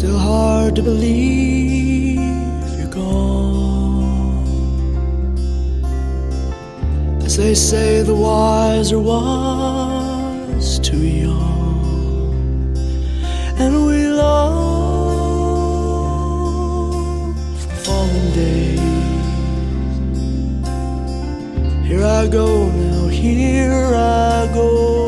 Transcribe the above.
Still hard to believe you're gone. As they say, the wiser was too young. And we long for fallen days. Here I go now, here I go.